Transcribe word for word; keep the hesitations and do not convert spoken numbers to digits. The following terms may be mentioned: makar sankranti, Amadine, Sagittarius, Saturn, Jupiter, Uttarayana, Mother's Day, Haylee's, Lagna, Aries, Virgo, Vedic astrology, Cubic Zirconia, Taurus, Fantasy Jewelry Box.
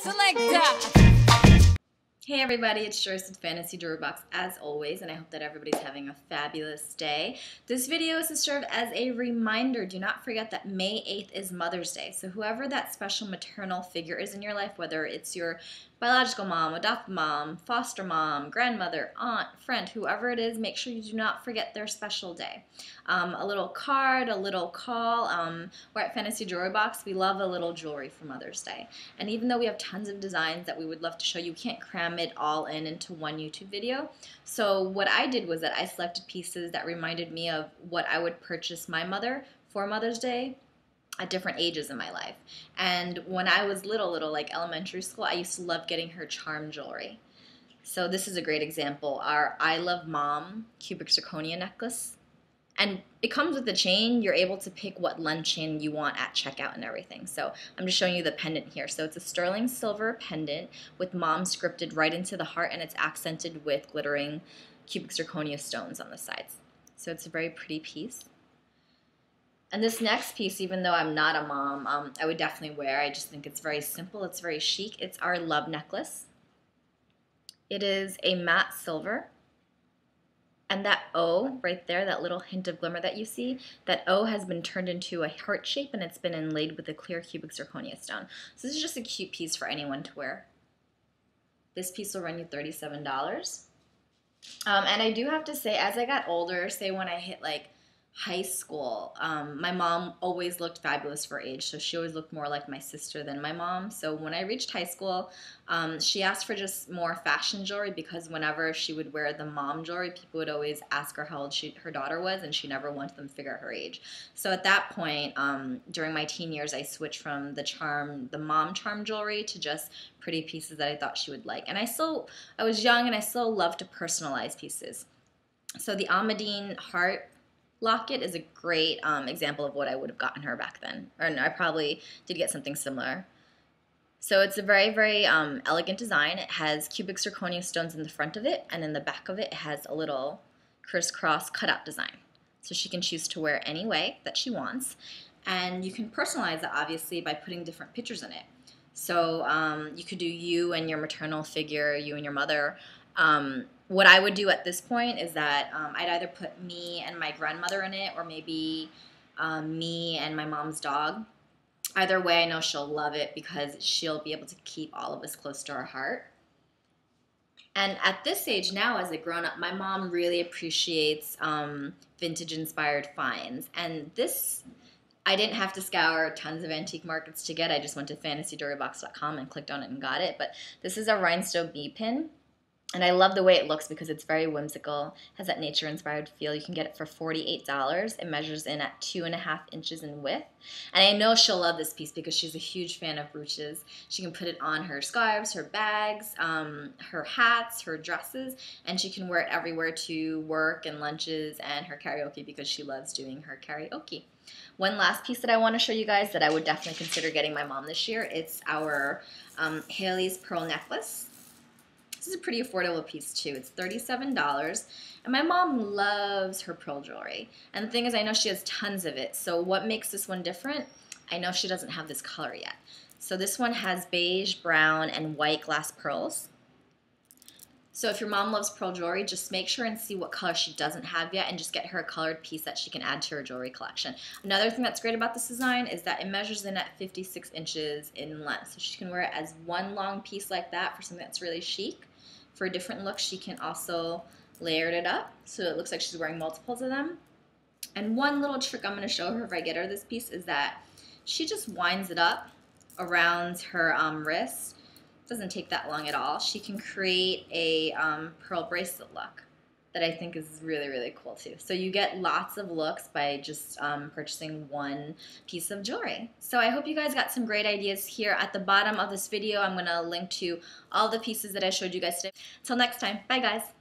selector. Hey everybody, it's Joyce with Fantasy Jewelry Box as always, and I hope that everybody's having a fabulous day. This video is to serve as a reminder. Do not forget that May eighth is Mother's Day. So whoever that special maternal figure is in your life, whether it's your biological mom, adoptive mom, foster mom, grandmother, aunt, friend, whoever it is, make sure you do not forget their special day. Um, a little card, a little call. Um, we're at Fantasy Jewelry Box. We love a little jewelry for Mother's Day. And even though we have tons of designs that we would love to show you, we can't cram it all in into one YouTube video. So what I did was that I selected pieces that reminded me of what I would purchase my mother for Mother's Day at different ages in my life. And when I was little, little, like elementary school, I used to love getting her charm jewelry. So this is a great example. Our I Love Mom Cubic Zirconia necklace. And it comes with a chain. You're able to pick what length chain you want at checkout and everything. So I'm just showing you the pendant here. So it's a sterling silver pendant with mom scripted right into the heart, and it's accented with glittering cubic zirconia stones on the sides. So it's a very pretty piece. And this next piece, even though I'm not a mom, um, I would definitely wear. I just think it's very simple. It's very chic. It's our love necklace. It is a matte silver. And that O right there, that little hint of glimmer that you see, that O has been turned into a heart shape, and it's been inlaid with a clear cubic zirconia stone. So this is just a cute piece for anyone to wear. This piece will run you thirty-seven dollars. Um, and I do have to say, as I got older, say when I hit like high school, um, my mom always looked fabulous for age, so she always looked more like my sister than my mom. So when I reached high school, um, she asked for just more fashion jewelry, because whenever she would wear the mom jewelry, people would always ask her how old she, her daughter was, and she never wanted them to figure out her age. So at that point, um, during my teen years, I switched from the charm, the mom charm jewelry to just pretty pieces that I thought she would like. And I still, I was young, and I still love to personalize pieces. So the Amadine heart locket is a great um, example of what I would have gotten her back then. Or no, I probably did get something similar. So it's a very, very um, elegant design. It has cubic zirconia stones in the front of it, and in the back of it, it has a little crisscross cutout design. So she can choose to wear any way that she wants. And you can personalize it, obviously, by putting different pictures in it. So um, you could do you and your maternal figure, you and your mother. Um, What I would do at this point is that um, I'd either put me and my grandmother in it, or maybe um, me and my mom's dog. Either way, I know she'll love it, because she'll be able to keep all of us close to her heart. And at this age now, as a grown-up, my mom really appreciates um, vintage-inspired finds. And this, I didn't have to scour tons of antique markets to get. I just went to fantasy jewelry box dot com and clicked on it and got it. But this is a rhinestone bee pin. And I love the way it looks, because it's very whimsical, has that nature-inspired feel. You can get it for forty-eight dollars. It measures in at two and a half inches in width. And I know she'll love this piece, because she's a huge fan of brooches. She can put it on her scarves, her bags, um, her hats, her dresses, and she can wear it everywhere to work and lunches and her karaoke, because she loves doing her karaoke. One last piece that I want to show you guys that I would definitely consider getting my mom this year, it's our um, Haylee's pearl necklace. This is a pretty affordable piece too. It's thirty-seven dollars, and my mom loves her pearl jewelry. And the thing is, I know she has tons of it, so what makes this one different? I know she doesn't have this color yet. So this one has beige, brown, and white glass pearls. So if your mom loves pearl jewelry, just make sure and see what color she doesn't have yet, and just get her a colored piece that she can add to her jewelry collection. Another thing that's great about this design is that it measures in at fifty-six inches in length. So she can wear it as one long piece like that for something that's really chic. For a different look, she can also layer it up, so it looks like she's wearing multiples of them. And one little trick I'm going to show her if I get her this piece is that she just winds it up around her um, wrist. Doesn't take that long at all. She can create a um, pearl bracelet look that I think is really, really cool too. So you get lots of looks by just um, purchasing one piece of jewelry. So I hope you guys got some great ideas here. At the bottom of this video, I'm gonna link to all the pieces that I showed you guys today. Till next time, bye guys.